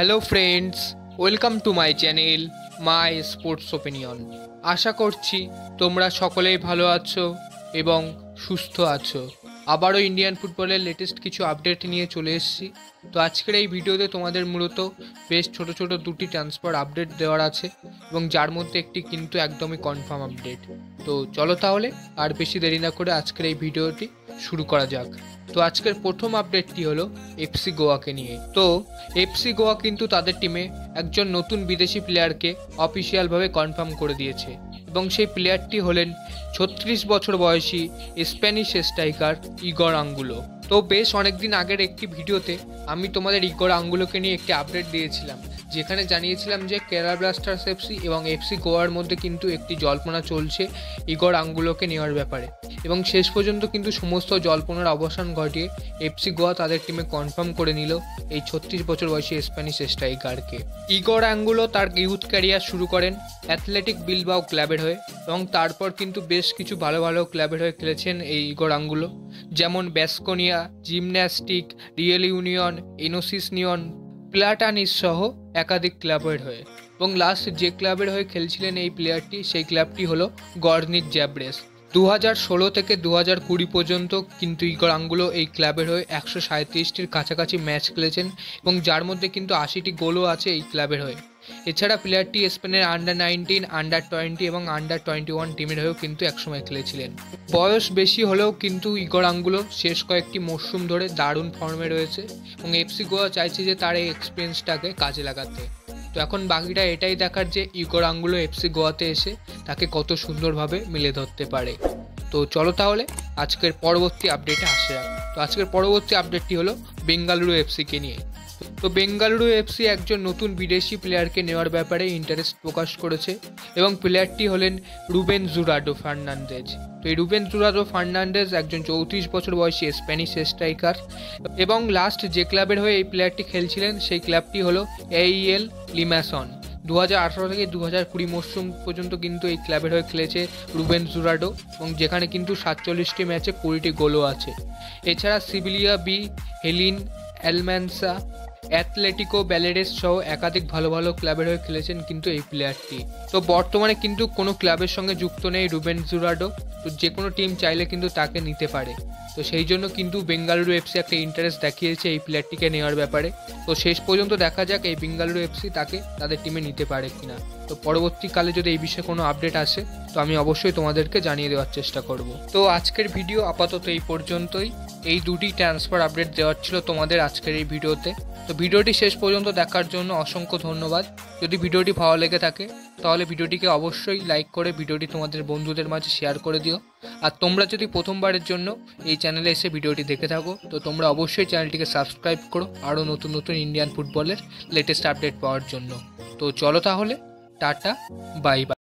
Hello friends, welcome to my channel my sports opinion. আশা করছি তোমরা সকলেই ভালো আছো এবং সুস্থ আছো। আবারও ইন্ডিয়ান ফুটবলের লেটেস্ট কিছু আপডেট নিয়ে চলে এসেছি। তো আজকের এই ভিডিওতে তোমাদের মূলত বেশ ছোট ছোট দুটি ট্রান্সফার আপডেট দেওয়ার আছে এবং যার মধ্যে একটি কিন্তু একদমই কনফার্ম আপডেট। তো চলো তাহলে আর বেশি দেরি না করে আজকের এই ভিডিওটি শুরু করা যাক। তো আজকের প্রথম আপডেটটি হলো এফসি গোয়াকে নিয়ে। তো এফসি গোয়া কিন্তু তাদের টিমে একজন নতুন বিদেশি প্লেয়ারকে অফিসিয়ালভাবে কনফার্ম করে দিয়েছে এবং সেই প্লেয়ারটি হলেন 36 বছর বয়সী স্প্যানিশ স্ট্রাইকার ইগর আঙ্গুলো। তো বেশ অনেকদিন আগের একটি ভিডিওতে আমি তোমাদের ইগর আঙ্গুলোকে নিয়ে একটি আপডেট দিয়েছিলাম, যেখানে জানিয়েছিলাম যে কেরালা ব্লাস্টার্স এফসি এবং এফসি গোয়ার মধ্যে কিন্তু একটি জল্পনা চলছে ইগর আঙ্গুলোকে নেওয়ার ব্যাপারে, এবং শেষ পর্যন্ত কিন্তু সমস্ত জল্পনার অবসান ঘটিয়ে এফসি গোয়া তাদের টিমে কনফার্ম করে নিল এই 36 বছর বয়সী স্প্যানিশ স্ট্রাইকারকে। ইগর আঙ্গুলো তার ইউথ ক্যারিয়ার শুরু করেন অ্যাথলেটিক বিলবাও ক্লাবের হয়ে এবং তারপর কিন্তু বেশ কিছু ভালো ভালো ক্লাবের হয়ে খেলেছেন এই ইগর আঙ্গুলো, যেমন Baskonia, gymnastic, Real Union, Enosis Neon, Platanias সহ একাধিক ক্লাবের হয়ে। এবং লাস্ট যে ক্লাবের হয়ে খেলছিলেন এই প্লেয়ারটি, সেই ক্লাবটি হলো গর্নিক জ্যাব্রেস। 2016 থেকে 2020 পর্যন্ত কিন্তু ইগর আঙ্গুলো এই ক্লাবের হয়ে 137টির কাছাকাছি ম্যাচ খেলেছেন এবং যার মধ্যে কিন্তু 80টি গোলও আছে এই ক্লাবের হয়ে। এছাড়া প্লেয়ারটি স্পেনের আন্ডার 19, আন্ডার 20 এবং আন্ডার 21 টিমের হয়েও কিন্তু একসময় খেলেছিলেন। বয়স বেশি হলেও কিন্তু ইগর আঙ্গুলো শেষ কয়েকটি মরশুম ধরে দারুণ ফর্মে রয়েছে এবং এফসি গোয়া চাইছে যে তার এই এক্সপিরিয়েন্সটাকে কাজে লাগাতে। তো এখন বাকিটা এটাই দেখার যে ইগর আঙ্গুলো এফসি গোয়াতে এসে তাকে কত সুন্দরভাবে মিলে ধরতে পারে। তো চলো তাহলে আজকের পরবর্তী আপডেটে আসা যাক। তো আজকের পরবর্তী আপডেটটি হলো বেঙ্গালুরু এফসিকে নিয়ে। তো বেঙ্গালুরু এফসি একজন নতুন বিদেশি প্লেয়ারকে নেওয়ার ব্যাপারে ইন্টারেস্ট প্রকাশ করেছে এবং প্লেয়ারটি হলেন রুবেন জুরাডো ফার্নান্দেজ। তো এই রুবেন জুরাডো ফার্নান্দেজ একজন 34 বছর বয়সী স্প্যানিশ স্ট্রাইকার এবং লাস্ট যে ক্লাবের হয়ে এই প্লেয়ারটি খেলছিলেন সেই ক্লাবটি হলো AIL লিমাসল। 2018 থেকে 2020 মরশুম পর্যন্ত কিন্তু এই ক্লাবের হয়ে খেলেছে রুবেন জুরাডো এবং যেখানে কিন্তু 47টি ম্যাচে 20টি গোলও আছে। এছাড়া সিভিলিয়া বি, হেলিন, আলমানসা, অ্যাথলেটিকো ব্যালেস্টেরস সহ একাধিক ভালো ভালো ক্লাবের হয়ে খেলেছেন কিন্তু এই প্লেয়ারটি। তো বর্তমানে কিন্তু কোনো ক্লাবের সঙ্গে যুক্ত নেই রুবেন জুরাডো, তো যে কোনো টিম চাইলে কিন্তু তাকে নিতে পারে। তো সেই জন্য কিন্তু বেঙ্গালুরু এফসি একটা ইন্টারেস্ট দেখিয়েছে এই প্লেয়ারটিকে নেওয়ার ব্যাপারে। তো শেষ পর্যন্ত দেখা যাক এই বেঙ্গালুরু এফসি তাকে তাদের টিমে নিতে পারে কিনা। তো পরবর্তীকালে যদি এই বিষয়ে কোনো আপডেট আসে তো আমি অবশ্যই তোমাদেরকে জানিয়ে দেওয়ার চেষ্টা করব। তো আজকের ভিডিও আপাতত এই পর্যন্তই। এই দুটি ট্রান্সফার আপডেট দেওয়ার ছিল তোমাদের আজকের এই ভিডিওতে। তো ভিডিওটি শেষ পর্যন্ত দেখার জন্য অসংখ্য ধন্যবাদ। যদি ভিডিওটি ভালো লেগে থাকে তাহলে ভিডিওটিকে অবশ্যই লাইক করে ভিডিওটি তোমাদের বন্ধুদের মাঝে শেয়ার করে দিও। আর তোমরা যদি প্রথমবারের জন্য এই চ্যানেলে এসে ভিডিওটি দেখে থাকো তো তোমরা অবশ্যই চ্যানেলটিকে সাবস্ক্রাইব করো আরও নতুন নতুন ইন্ডিয়ান ফুটবলের লেটেস্ট আপডেট পাওয়ার জন্য। তো চলো তাহলে টাটা, বাই বাই।